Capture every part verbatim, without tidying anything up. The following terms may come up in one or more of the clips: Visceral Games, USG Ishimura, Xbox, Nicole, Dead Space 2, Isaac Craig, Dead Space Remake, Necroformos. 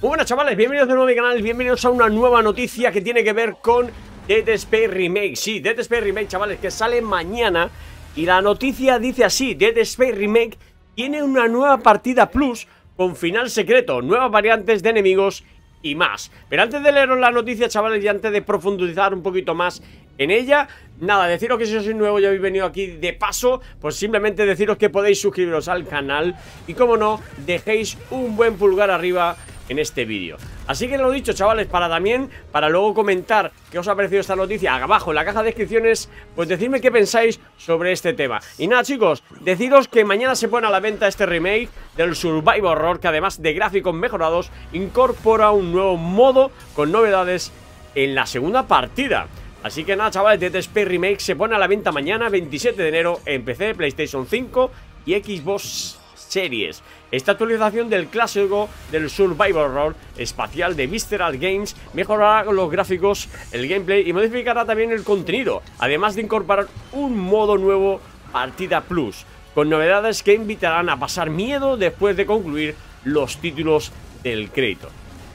Muy buenas, chavales, bienvenidos de nuevo a mi canal, bienvenidos a una nueva noticia que tiene que ver con Dead Space Remake. Sí, Dead Space Remake, chavales, que sale mañana. Y la noticia dice así: Dead Space Remake tiene una nueva partida plus con final secreto, nuevas variantes de enemigos y más. Pero antes de leeros la noticia, chavales, y antes de profundizar un poquito más en ella, nada, deciros que si sois nuevo y habéis venido aquí de paso, pues simplemente deciros que podéis suscribiros al canal y, como no, dejéis un buen pulgar arriba en este vídeo. Así que lo dicho, chavales, para también, para luego comentar qué os ha parecido esta noticia abajo en la caja de descripciones, pues decidme qué pensáis sobre este tema. Y nada, chicos, deciros que mañana se pone a la venta este remake del Survival Horror, que además de gráficos mejorados, incorpora un nuevo modo con novedades en la segunda partida. Así que nada, chavales, Dead Space Remake se pone a la venta mañana, veintisiete de enero, en P C, PlayStation cinco y Xbox Series. Esta actualización del clásico del Survival Horror espacial de Visceral Games mejorará los gráficos, el gameplay y modificará también el contenido, además de incorporar un modo nuevo, Partida Plus, con novedades que invitarán a pasar miedo después de concluir los títulos del crédito.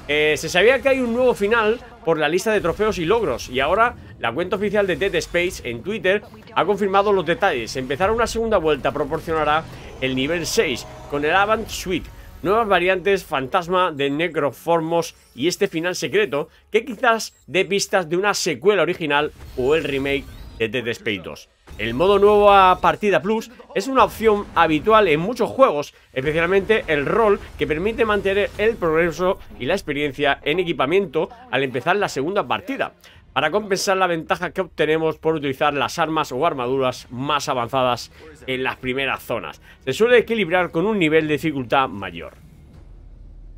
Eh, se sabía que hay un nuevo final por la lista de trofeos y logros, y ahora la cuenta oficial de Dead Space en Twitter ha confirmado los detalles. Empezar una segunda vuelta proporcionará el nivel seis con el Avant Suite, nuevas variantes fantasma de Necroformos y este final secreto que quizás dé pistas de una secuela original o el remake de Dead Space dos. El modo nueva Partida Plus es una opción habitual en muchos juegos, especialmente el rol, que permite mantener el progreso y la experiencia en equipamiento al empezar la segunda partida, para compensar la ventaja que obtenemos por utilizar las armas o armaduras más avanzadas en las primeras zonas. Se suele equilibrar con un nivel de dificultad mayor.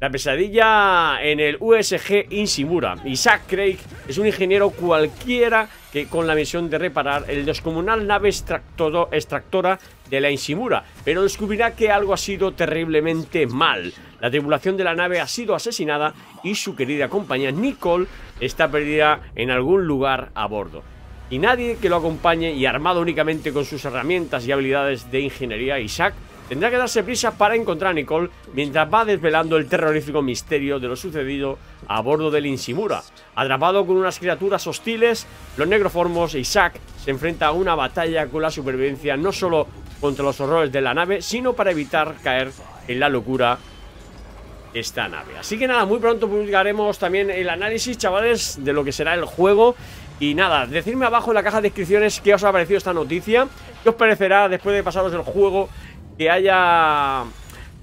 La pesadilla en el U S G Ishimura. Isaac Craig es un ingeniero cualquiera que con la misión de reparar el descomunal nave extractora de la Ishimura, pero descubrirá que algo ha sido terriblemente mal. La tripulación de la nave ha sido asesinada y su querida compañera Nicole está perdida en algún lugar a bordo. Y nadie que lo acompañe, y armado únicamente con sus herramientas y habilidades de ingeniería, Isaac tendrá que darse prisa para encontrar a Nicole mientras va desvelando el terrorífico misterio de lo sucedido a bordo del Ishimura. Atrapado con unas criaturas hostiles, los Necroformos, Isaac se enfrenta a una batalla con la supervivencia, no solo contra los horrores de la nave, sino para evitar caer en la locura esta nave. Así que nada, muy pronto publicaremos también el análisis, chavales, de lo que será el juego. Y nada, decidme abajo en la caja de descripciones qué os ha parecido esta noticia, qué os parecerá después de pasaros el juego, que haya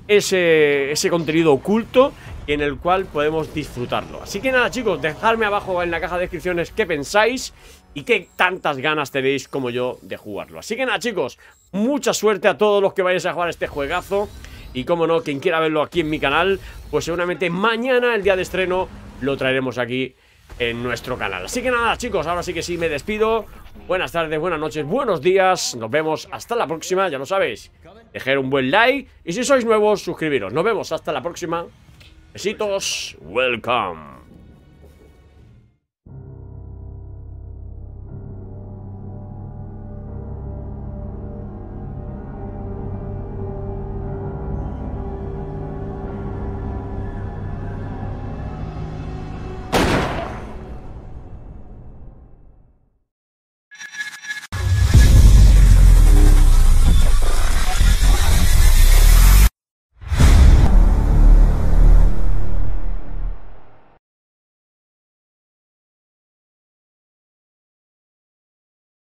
ese, ese contenido oculto en el cual podemos disfrutarlo. Así que nada, chicos, dejadme abajo en la caja de descripciones qué pensáis y qué tantas ganas tenéis como yo de jugarlo. Así que nada, chicos, mucha suerte a todos los que vayáis a jugar este juegazo. Y como no, quien quiera verlo aquí en mi canal, pues seguramente mañana, el día de estreno, lo traeremos aquí en nuestro canal. Así que nada, chicos, ahora sí que sí me despido. Buenas tardes, buenas noches, buenos días. Nos vemos hasta la próxima, ya lo sabéis. Dejad un buen like y si sois nuevos, suscribiros. Nos vemos hasta la próxima. Besitos, welcome.